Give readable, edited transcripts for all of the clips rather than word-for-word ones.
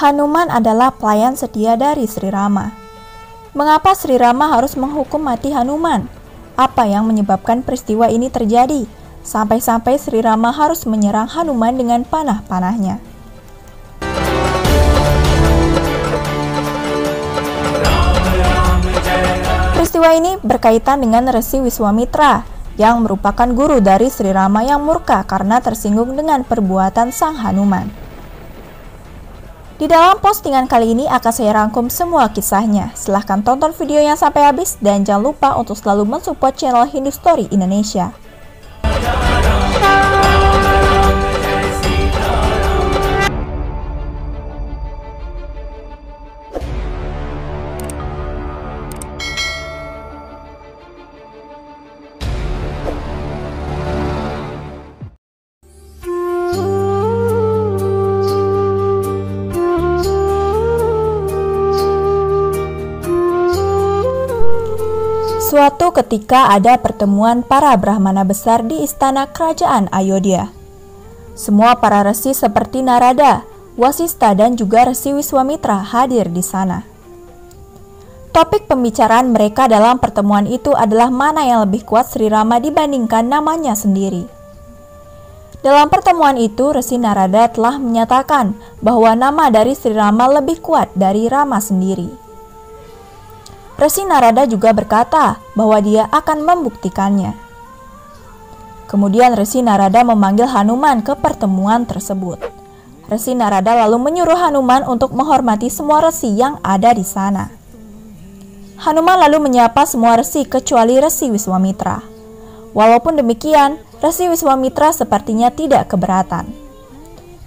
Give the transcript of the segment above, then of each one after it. Hanuman adalah pelayan setia dari Sri Rama. Mengapa Sri Rama harus menghukum mati Hanuman? Apa yang menyebabkan peristiwa ini terjadi? Sampai-sampai Sri Rama harus menyerang Hanuman dengan panah-panahnya. Peristiwa ini berkaitan dengan Resi Wiswamitra yang merupakan guru dari Sri Rama yang murka karena tersinggung dengan perbuatan sang Hanuman. Di dalam postingan kali ini akan saya rangkum semua kisahnya. Silahkan tonton videonya sampai habis dan jangan lupa untuk selalu mensupport channel Hindu Story Indonesia. Suatu ketika ada pertemuan para Brahmana besar di istana kerajaan Ayodhya. Semua para resi seperti Narada, Wasista dan juga Resi Wiswamitra hadir di sana. Topik pembicaraan mereka dalam pertemuan itu adalah mana yang lebih kuat Sri Rama dibandingkan namanya sendiri. Dalam pertemuan itu, Resi Narada telah menyatakan bahwa nama dari Sri Rama lebih kuat dari Rama sendiri. Resi Narada juga berkata bahwa dia akan membuktikannya. Kemudian Resi Narada memanggil Hanuman ke pertemuan tersebut. Resi Narada lalu menyuruh Hanuman untuk menghormati semua resi yang ada di sana. Hanuman lalu menyapa semua resi kecuali Resi Wiswamitra. Walaupun demikian, Resi Wiswamitra sepertinya tidak keberatan.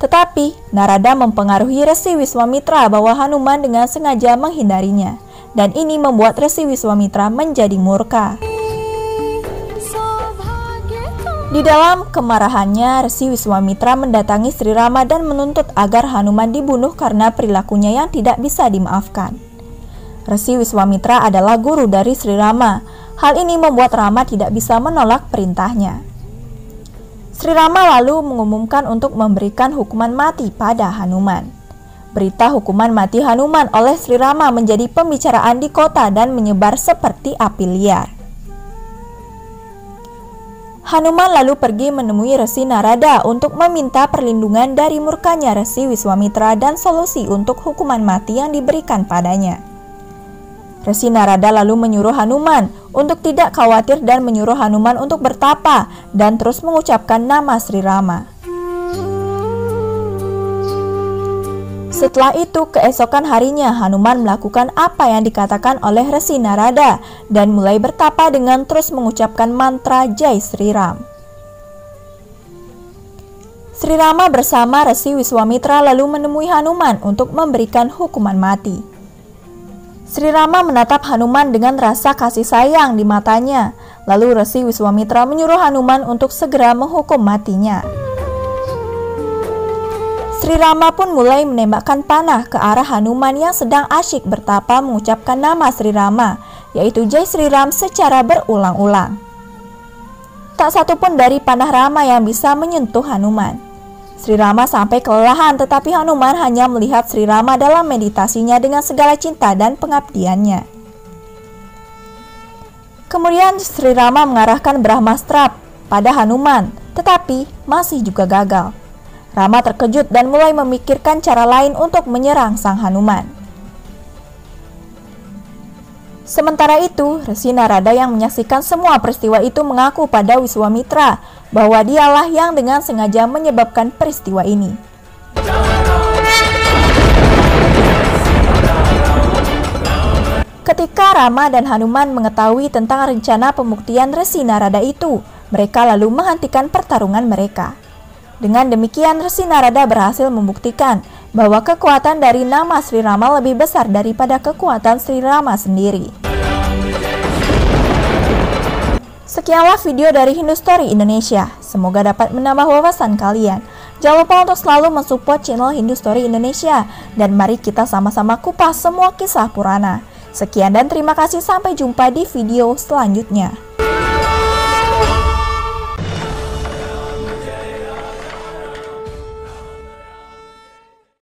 Tetapi, Narada mempengaruhi Resi Wiswamitra bahwa Hanuman dengan sengaja menghindarinya. Dan ini membuat Resi Wiswamitra menjadi murka. Di dalam kemarahannya, Resi Wiswamitra mendatangi Sri Rama dan menuntut agar Hanuman dibunuh karena perilakunya yang tidak bisa dimaafkan. Resi Wiswamitra adalah guru dari Sri Rama. Hal ini membuat Rama tidak bisa menolak perintahnya. Sri Rama lalu mengumumkan untuk memberikan hukuman mati pada Hanuman. Berita hukuman mati Hanuman oleh Sri Rama menjadi pembicaraan di kota dan menyebar seperti api liar. Hanuman lalu pergi menemui Resi Narada untuk meminta perlindungan dari murkanya Resi Wiswamitra dan solusi untuk hukuman mati yang diberikan padanya. Resi Narada lalu menyuruh Hanuman untuk tidak khawatir dan menyuruh Hanuman untuk bertapa dan terus mengucapkan nama Sri Rama. Setelah itu, keesokan harinya Hanuman melakukan apa yang dikatakan oleh Resi Narada dan mulai bertapa dengan terus mengucapkan mantra Jai Sri Ram. Sri Rama bersama Resi Wiswamitra lalu menemui Hanuman untuk memberikan hukuman mati. Sri Rama menatap Hanuman dengan rasa kasih sayang di matanya, lalu Resi Wiswamitra menyuruh Hanuman untuk segera menghukum matinya. Sri Rama pun mulai menembakkan panah ke arah Hanuman yang sedang asyik bertapa mengucapkan nama Sri Rama, yaitu Jai Sri Ram secara berulang-ulang. Tak satu pun dari panah Rama yang bisa menyentuh Hanuman. Sri Rama sampai kelelahan, tetapi Hanuman hanya melihat Sri Rama dalam meditasinya dengan segala cinta dan pengabdiannya. Kemudian Sri Rama mengarahkan Brahmastra pada Hanuman, tetapi masih juga gagal. Rama terkejut dan mulai memikirkan cara lain untuk menyerang sang Hanuman. Sementara itu, Resi Narada yang menyaksikan semua peristiwa itu mengaku pada Wiswamitra bahwa dialah yang dengan sengaja menyebabkan peristiwa ini. Ketika Rama dan Hanuman mengetahui tentang rencana pembuktian Resi Narada itu, mereka lalu menghentikan pertarungan mereka. Dengan demikian, Resi Narada berhasil membuktikan bahwa kekuatan dari nama Sri Rama lebih besar daripada kekuatan Sri Rama sendiri. Sekianlah video dari Hindu Story Indonesia. Semoga dapat menambah wawasan kalian. Jangan lupa untuk selalu mensupport channel Hindu Story Indonesia. Dan mari kita sama-sama kupas semua kisah Purana. Sekian dan terima kasih, sampai jumpa di video selanjutnya.